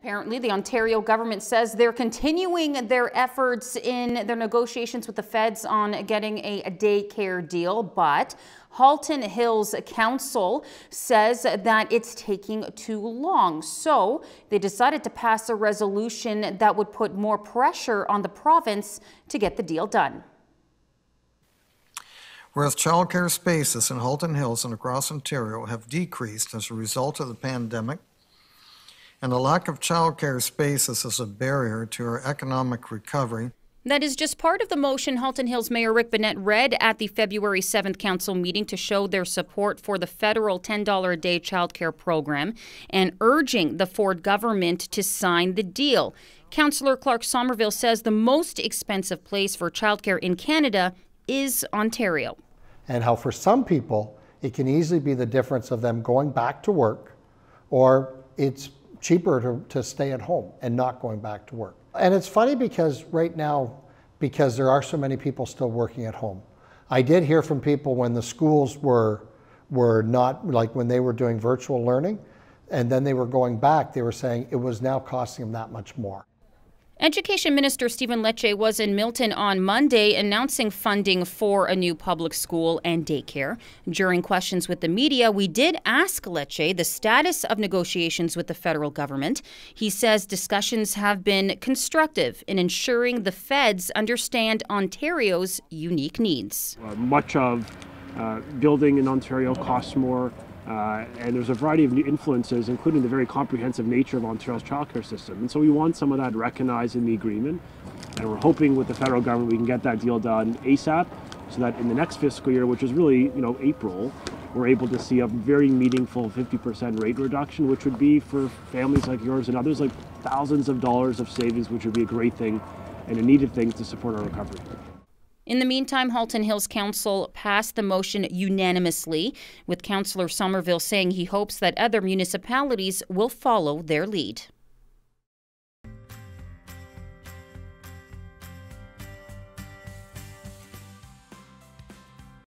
Apparently, the Ontario government says they're continuing their efforts in their negotiations with the feds on getting a daycare deal, but Halton Hills Council says that it's taking too long. So they decided to pass a resolution that would put more pressure on the province to get the deal done. Whereas childcare spaces in Halton Hills and across Ontario have decreased as a result of the pandemic, and the lack of childcare spaces is a barrier to our economic recovery. That is just part of the motion Halton Hills Mayor Rick Bennett read at the February 7th council meeting to show their support for the federal $10 a day childcare program and urging the Ford government to sign the deal. Councillor Clark Somerville says the most expensive place for childcare in Canada is Ontario. And how for some people, it can easily be the difference of them going back to work, or it's cheaper to stay at home and not going back to work. And it's funny because right now, because there are so many people still working at home. I did hear from people when the schools were not, like when they were doing virtual learning and then they were going back, they were saying it was now costing them that much more. Education Minister Stephen Lecce was in Milton on Monday announcing funding for a new public school and daycare. During questions with the media, we did ask Lecce the status of negotiations with the federal government. He says discussions have been constructive in ensuring the feds understand Ontario's unique needs. Much of building in Ontario costs more. And there's a variety of new influences, including the very comprehensive nature of Ontario's childcare system. And so we want some of that recognized in the agreement. And we're hoping with the federal government we can get that deal done ASAP, so that in the next fiscal year, which is really, April, we're able to see a very meaningful 50% rate reduction, which would be for families like yours and others, like thousands of dollars of savings, which would be a great thing and a needed thing to support our recovery. In the meantime, Halton Hills Council passed the motion unanimously, with Councillor Somerville saying he hopes that other municipalities will follow their lead.